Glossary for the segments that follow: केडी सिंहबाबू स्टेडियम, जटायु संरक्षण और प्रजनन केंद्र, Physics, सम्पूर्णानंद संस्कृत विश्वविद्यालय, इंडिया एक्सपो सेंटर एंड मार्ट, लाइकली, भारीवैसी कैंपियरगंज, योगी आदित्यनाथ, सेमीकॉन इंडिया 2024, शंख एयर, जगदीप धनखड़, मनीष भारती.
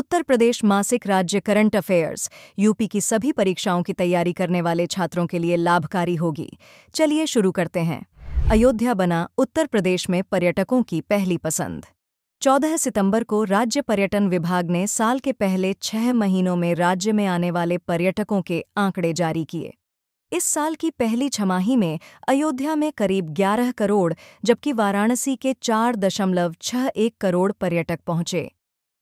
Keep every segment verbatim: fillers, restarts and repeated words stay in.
उत्तर प्रदेश मासिक राज्य current affairs UP की सभी परीक्षाओं की तैयारी करने वाले छात्रों के लिए लाभकारी होगी। चलिए शुरू करते हैं। अयोध्या बना उत्तर प्रदेश में पर्यटकों की पहली पसंद। चौदह सितंबर को राज्य पर्यटन विभाग ने साल के पहले छह महीनों में राज्य में आने वाले पर्यटकों के आंकड़े जारी किए। इस साल की पहली छमाही में अयोध्या में करीब ग्यारह करोड़ जबकि वाराणसी के चार दशमलव छह एक करोड़ पर्यटक पहुंचे।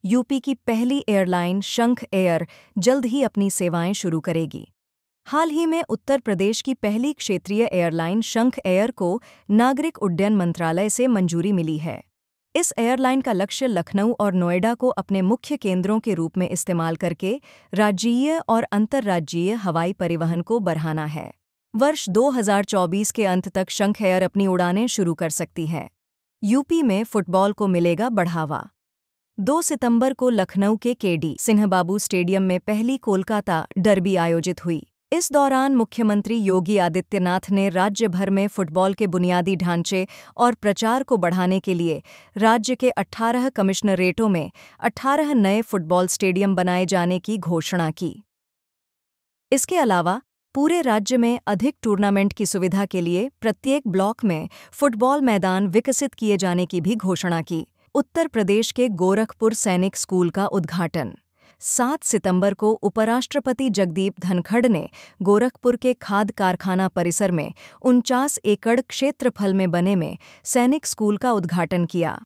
यूपी की पहली एयरलाइन शंख एयर जल्द ही अपनी सेवाएं शुरू करेगी। हाल ही में उत्तर प्रदेश की पहली क्षेत्रीय एयरलाइन शंख एयर को नागरिक उड्डयन मंत्रालय से मंजूरी मिली है। इस एयरलाइन का लक्ष्य लखनऊ और नोएडा को अपने मुख्य केंद्रों के रूप में इस्तेमाल करके राज्यीय और अंतर्राज्यीय हवाई परिवहन को बढ़ाना है। वर्ष दो हज़ार चौबीस के अंत तक शंख एयर अपनी उड़ानें शुरू कर सकती है। यूपी में फुटबॉल को मिलेगा बढ़ावा। दो सितंबर को लखनऊ के केडी सिंहबाबू स्टेडियम में पहली कोलकाता डर्बी आयोजित हुई। इस दौरान मुख्यमंत्री योगी आदित्यनाथ ने राज्य भर में फुटबॉल के बुनियादी ढांचे और प्रचार को बढ़ाने के लिए राज्य के अठारह कमिश्नरेटों में अठारह नए फुटबॉल स्टेडियम बनाए जाने की घोषणा की। इसके अलावा पूरे राज्य में अधिक टूर्नामेंट की सुविधा के लिए प्रत्येक ब्लॉक में फुटबॉल मैदान विकसित किए जाने की भी घोषणा की। उत्तर प्रदेश के गोरखपुर सैनिक स्कूल का उद्घाटन। सात सितंबर को उपराष्ट्रपति जगदीप धनखड़ ने गोरखपुर के खाद कारखाना परिसर में उनचास एकड़ क्षेत्रफल में बने में सैनिक स्कूल का उद्घाटन किया।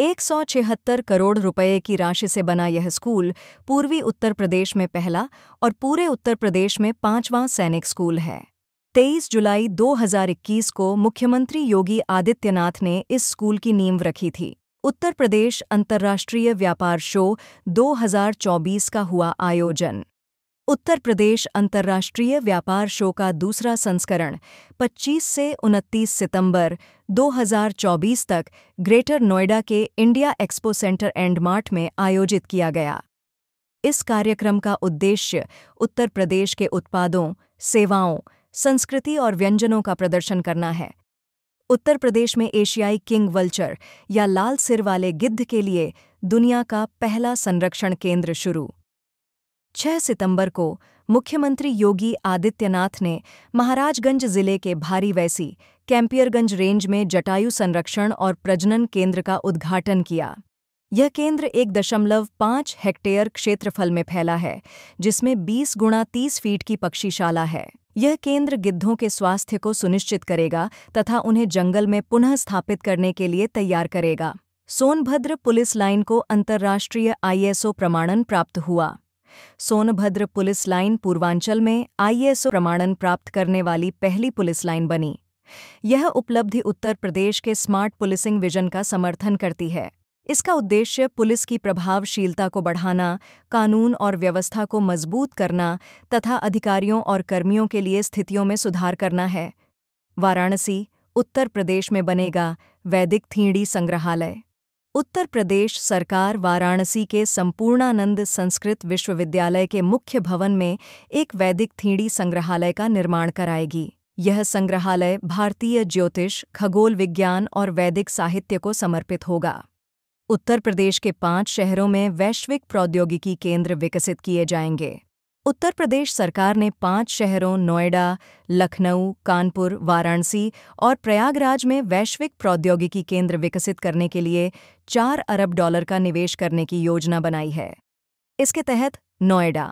एक सौ छिहत्तर करोड़ रुपए की राशि से बना यह स्कूल पूर्वी उत्तर प्रदेश में पहला और पूरे उत्तर प्रदेश में पांचवां सैनिक स्कूल है। तेईस जुलाई दो हज़ार इक्कीस को मुख्यमंत्री योगी आदित्यनाथ ने इस स्कूल की नींव रखी थी। उत्तर प्रदेश अंतर्राष्ट्रीय व्यापार शो दो हज़ार चौबीस का हुआ आयोजन। उत्तर प्रदेश अंतर्राष्ट्रीय व्यापार शो का दूसरा संस्करण पच्चीस से उनतीस सितंबर दो हज़ार चौबीस तक ग्रेटर नोएडा के इंडिया एक्सपो सेंटर एंड मार्ट में आयोजित किया गया। इस कार्यक्रम का उद्देश्य उत्तर प्रदेश के उत्पादों, सेवाओं, संस्कृति और व्यंजनों का प्रदर्शन करना है। उत्तर प्रदेश में एशियाई किंग वल्चर या लाल सिर वाले गिद्ध के लिए दुनिया का पहला संरक्षण केंद्र शुरू। छह सितंबर को मुख्यमंत्री योगी आदित्यनाथ ने महाराजगंज जिले के भारीवैसी कैंपियरगंज रेंज में जटायु संरक्षण और प्रजनन केंद्र का उद्घाटन किया। यह केंद्र एक दशमलव पाँच हेक्टेयर क्षेत्रफल में फैला है, जिसमें बीस गुणा तीस फीट की पक्षीशाला है। यह केंद्र गिद्धों के स्वास्थ्य को सुनिश्चित करेगा तथा उन्हें जंगल में पुनः स्थापित करने के लिए तैयार करेगा। सोनभद्र पुलिस लाइन को अंतर्राष्ट्रीय आई एस ओ प्रमाणन प्राप्त हुआ। सोनभद्र पुलिस लाइन पूर्वांचल में आई एस ओ प्रमाणन प्राप्त करने वाली पहली पुलिस लाइन बनी। यह उपलब्धि उत्तर प्रदेश के स्मार्ट पुलिसिंग विजन का समर्थन करती है। इसका उद्देश्य पुलिस की प्रभावशीलता को बढ़ाना, कानून और व्यवस्था को मजबूत करना तथा अधिकारियों और कर्मियों के लिए स्थितियों में सुधार करना है। वाराणसी, उत्तर प्रदेश में बनेगा वैदिक थींडी संग्रहालय। उत्तर प्रदेश सरकार वाराणसी के सम्पूर्णानंद संस्कृत विश्वविद्यालय के मुख्य भवन में एक वैदिक थींडी संग्रहालय का निर्माण कराएगी। यह संग्रहालय भारतीय ज्योतिष, खगोल विज्ञान और वैदिक साहित्य को समर्पित होगा। उत्तर प्रदेश के पांच शहरों में वैश्विक प्रौद्योगिकी केंद्र विकसित किए जाएंगे। उत्तर प्रदेश सरकार ने पांच शहरों नोएडा, लखनऊ, कानपुर, वाराणसी और प्रयागराज में वैश्विक प्रौद्योगिकी केंद्र विकसित करने के लिए चार अरब डॉलर का निवेश करने की योजना बनाई है। इसके तहत Noida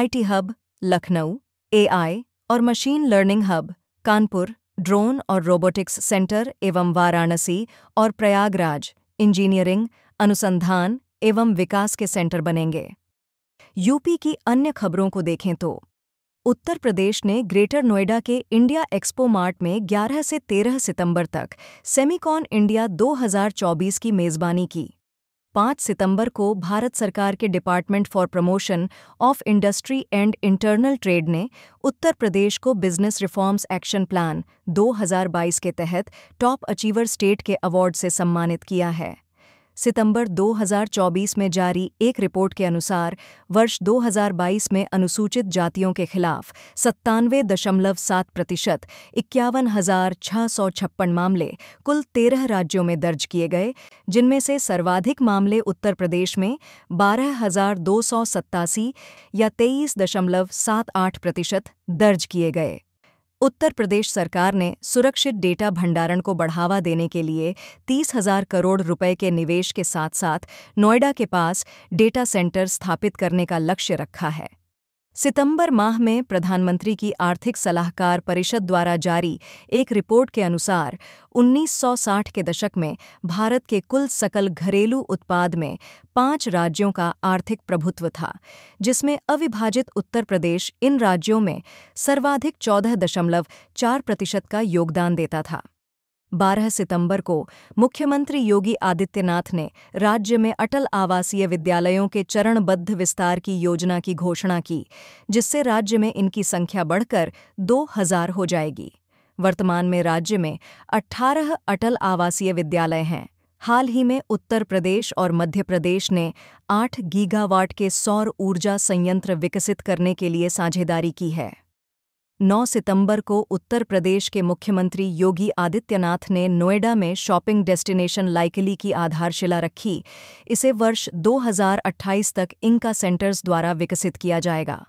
I T hub, Lucknow A I और machine learning hub, Kanpur drone और रोबोटिक्स सेंटर एवं वाराणसी और प्रयागराज इंजीनियरिंग, अनुसंधान एवं विकास के सेंटर बनेंगे। यूपी की अन्य खबरों को देखें तो उत्तर प्रदेश ने ग्रेटर नोएडा के इंडिया एक्सपो मार्ट में ग्यारह से तेरह सितंबर तक सेमीकॉन इंडिया दो हज़ार चौबीस की मेज़बानी की। पाँच सितंबर को भारत सरकार के department for promotion of industry and internal trade ने उत्तर प्रदेश को बिजनेस रिफॉर्म्स एक्शन प्लान दो हज़ार बाईस के तहत टॉप अचीवर स्टेट के अवार्ड से सम्मानित किया है। सितंबर दो हज़ार चौबीस में जारी एक रिपोर्ट के अनुसार वर्ष दो हज़ार बाईस में अनुसूचित जातियों के खिलाफ सत्तानवे दशमलव सात प्रतिशत इक्यावन हजार छः सौ छप्पन मामले कुल तेरह राज्यों में दर्ज किए गए, जिनमें से सर्वाधिक मामले उत्तर प्रदेश में बारह हजार दो सौ सत्तासी या तेईस दशमलव सात आठ प्रतिशत दर्ज किए गए। उत्तर प्रदेश सरकार ने सुरक्षित डेटा भंडारण को बढ़ावा देने के लिए तीस हजार करोड़ रुपए के निवेश के साथ साथ नोएडा के पास डेटा सेंटर स्थापित करने का लक्ष्य रखा है। सितंबर माह में प्रधानमंत्री की आर्थिक सलाहकार परिषद द्वारा जारी एक रिपोर्ट के अनुसार उन्नीस सौ साठ के दशक में भारत के कुल सकल घरेलू उत्पाद में पांच राज्यों का आर्थिक प्रभुत्व था, जिसमें अविभाजित उत्तर प्रदेश इन राज्यों में सर्वाधिक चौदह दशमलव चार प्रतिशत का योगदान देता था। बारह सितंबर को मुख्यमंत्री योगी आदित्यनाथ ने राज्य में अटल आवासीय विद्यालयों के चरणबद्ध विस्तार की योजना की घोषणा की, जिससे राज्य में इनकी संख्या बढ़कर दो हज़ार हो जाएगी। वर्तमान में राज्य में अठारह अटल आवासीय विद्यालय हैं। हाल ही में उत्तर प्रदेश और मध्य प्रदेश ने आठ गीगावाट के सौर ऊर्जा संयंत्र विकसित करने के लिए साझेदारी की है। नौ सितंबर को उत्तर प्रदेश के मुख्यमंत्री योगी आदित्यनाथ ने नोएडा में शॉपिंग डेस्टिनेशन लाइकली की आधारशिला रखी। इसे वर्ष दो हज़ार अट्ठाईस तक इनका सेंटर्स द्वारा विकसित किया जाएगा।